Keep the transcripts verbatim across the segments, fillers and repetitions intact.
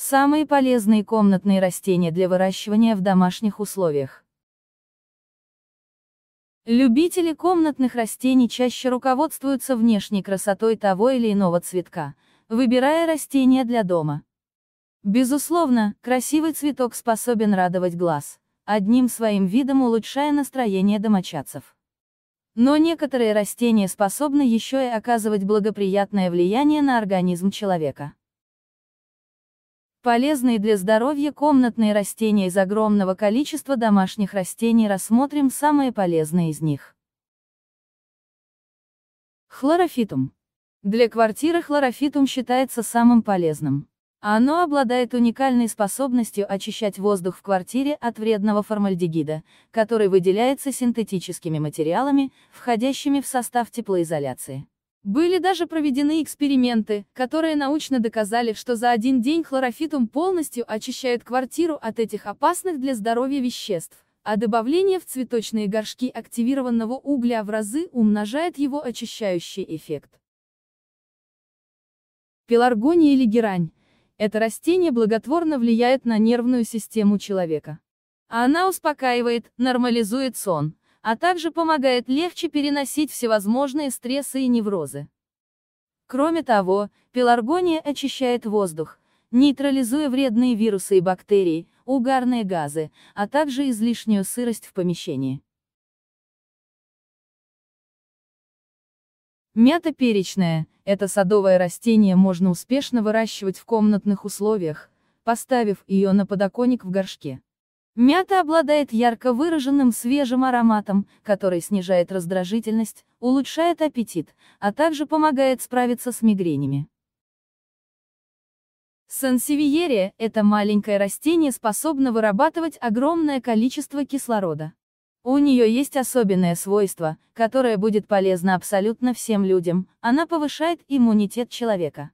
Самые полезные комнатные растения для выращивания в домашних условиях. Любители комнатных растений чаще руководствуются внешней красотой того или иного цветка, выбирая растения для дома. Безусловно, красивый цветок способен радовать глаз, одним своим видом улучшая настроение домочадцев. Но некоторые растения способны еще и оказывать благоприятное влияние на организм человека. Полезные для здоровья комнатные растения. Из огромного количества домашних растений рассмотрим самые полезные из них. Хлорофитум. Для квартиры хлорофитум считается самым полезным. Оно обладает уникальной способностью очищать воздух в квартире от вредного формальдегида, который выделяется синтетическими материалами, входящими в состав теплоизоляции. Были даже проведены эксперименты, которые научно доказали, что за один день хлорофитум полностью очищает квартиру от этих опасных для здоровья веществ, а добавление в цветочные горшки активированного угля в разы умножает его очищающий эффект. Пеларгония или герань. Это растение благотворно влияет на нервную систему человека. Она успокаивает, нормализует сон, а также помогает легче переносить всевозможные стрессы и неврозы. Кроме того, пеларгония очищает воздух, нейтрализуя вредные вирусы и бактерии, угарные газы, а также излишнюю сырость в помещении. Мята перечная – это садовое растение, можно успешно выращивать в комнатных условиях, поставив ее на подоконник в горшке. Мята обладает ярко выраженным свежим ароматом, который снижает раздражительность, улучшает аппетит, а также помогает справиться с мигренями. Сансевьерия – это маленькое растение, способно вырабатывать огромное количество кислорода. У нее есть особенное свойство, которое будет полезно абсолютно всем людям, она повышает иммунитет человека.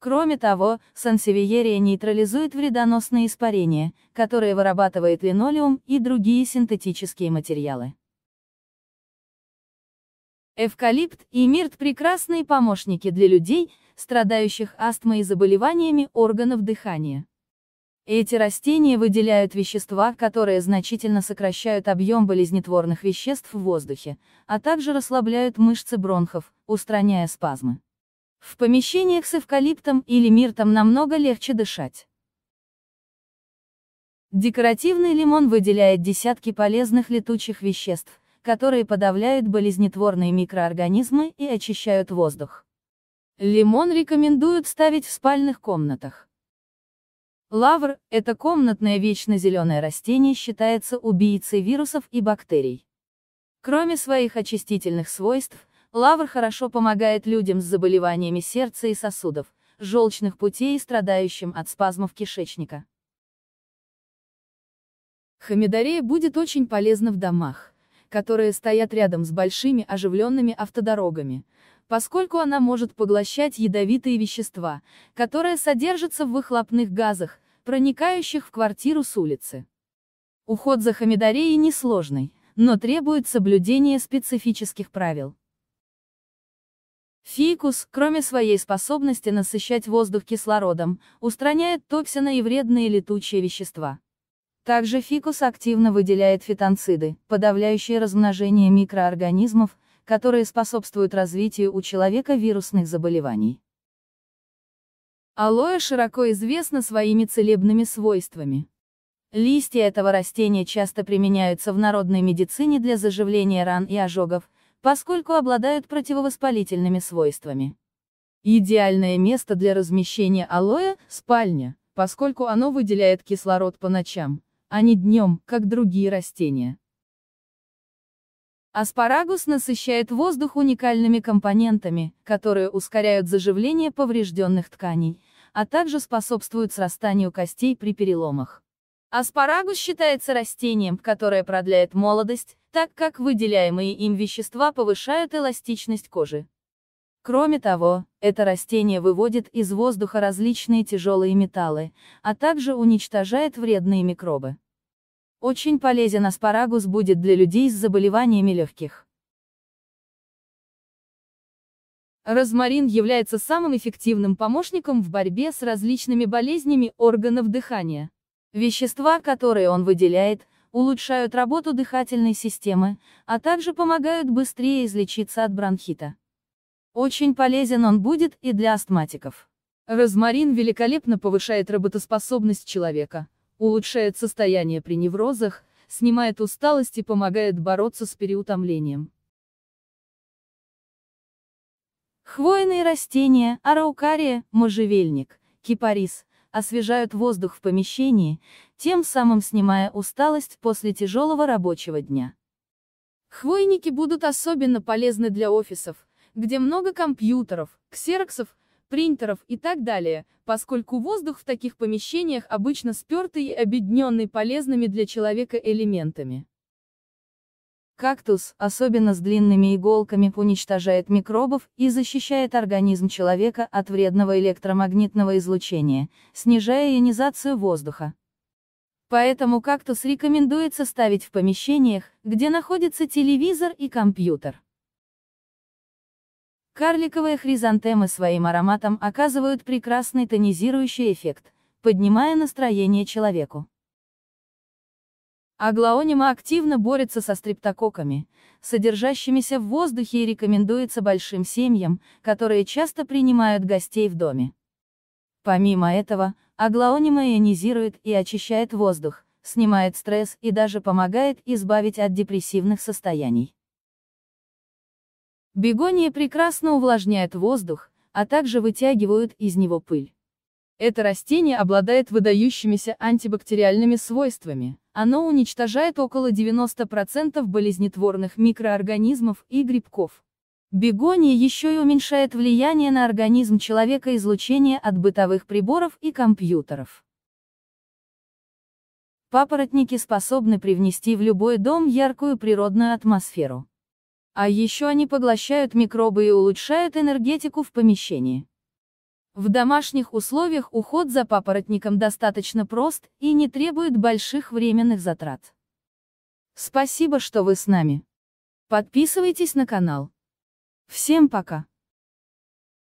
Кроме того, сансевьерия нейтрализует вредоносные испарения, которые вырабатывает линолеум и другие синтетические материалы. Эвкалипт и мирт – прекрасные помощники для людей, страдающих астмой и заболеваниями органов дыхания. Эти растения выделяют вещества, которые значительно сокращают объем болезнетворных веществ в воздухе, а также расслабляют мышцы бронхов, устраняя спазмы. В помещениях с эвкалиптом или миртом намного легче дышать. Декоративный лимон выделяет десятки полезных летучих веществ, которые подавляют болезнетворные микроорганизмы и очищают воздух. Лимон рекомендуют ставить в спальных комнатах. Лавр – это комнатное вечно зеленое растение, считается убийцей вирусов и бактерий. Кроме своих очистительных свойств, лавр хорошо помогает людям с заболеваниями сердца и сосудов, желчных путей и страдающим от спазмов кишечника. Хамидорея будет очень полезна в домах, которые стоят рядом с большими оживленными автодорогами, поскольку она может поглощать ядовитые вещества, которые содержатся в выхлопных газах, проникающих в квартиру с улицы. Уход за хамидореей несложный, но требует соблюдения специфических правил. Фикус, кроме своей способности насыщать воздух кислородом, устраняет токсины и вредные летучие вещества. Также фикус активно выделяет фитонциды, подавляющие размножение микроорганизмов, которые способствуют развитию у человека вирусных заболеваний. Алоэ широко известна своими целебными свойствами. Листья этого растения часто применяются в народной медицине для заживления ран и ожогов, поскольку обладают противовоспалительными свойствами. Идеальное место для размещения алоэ – спальня, поскольку оно выделяет кислород по ночам, а не днем, как другие растения. Аспарагус насыщает воздух уникальными компонентами, которые ускоряют заживление поврежденных тканей, а также способствуют срастанию костей при переломах. Аспарагус считается растением, которое продляет молодость, так как выделяемые им вещества повышают эластичность кожи. Кроме того, это растение выводит из воздуха различные тяжелые металлы, а также уничтожает вредные микробы. Очень полезен аспарагус будет для людей с заболеваниями легких. Розмарин является самым эффективным помощником в борьбе с различными болезнями органов дыхания. Вещества, которые он выделяет, улучшают работу дыхательной системы, а также помогают быстрее излечиться от бронхита. Очень полезен он будет и для астматиков. Розмарин великолепно повышает работоспособность человека, улучшает состояние при неврозах, снимает усталость и помогает бороться с переутомлением. Хвойные растения, араукария, можжевельник, кипарис, освежают воздух в помещении, тем самым снимая усталость после тяжелого рабочего дня. Хвойники будут особенно полезны для офисов, где много компьютеров, ксероксов, принтеров и так далее, поскольку воздух в таких помещениях обычно спертый и обедненный полезными для человека элементами. Кактус, особенно с длинными иголками, уничтожает микробов и защищает организм человека от вредного электромагнитного излучения, снижая ионизацию воздуха. Поэтому кактус рекомендуется ставить в помещениях, где находится телевизор и компьютер. Карликовые хризантемы своим ароматом оказывают прекрасный тонизирующий эффект, поднимая настроение человеку. Аглаонима активно борется со стрептококками, содержащимися в воздухе, и рекомендуется большим семьям, которые часто принимают гостей в доме. Помимо этого, аглаонима ионизирует и очищает воздух, снимает стресс и даже помогает избавить от депрессивных состояний. Бегонии прекрасно увлажняют воздух, а также вытягивают из него пыль. Это растение обладает выдающимися антибактериальными свойствами. Оно уничтожает около девяноста процентов болезнетворных микроорганизмов и грибков. Бегония еще и уменьшает влияние на организм человека излучения от бытовых приборов и компьютеров. Папоротники способны привнести в любой дом яркую природную атмосферу. А еще они поглощают микробы и улучшают энергетику в помещении. В домашних условиях уход за папоротником достаточно прост и не требует больших временных затрат. Спасибо, что вы с нами. Подписывайтесь на канал. Всем пока.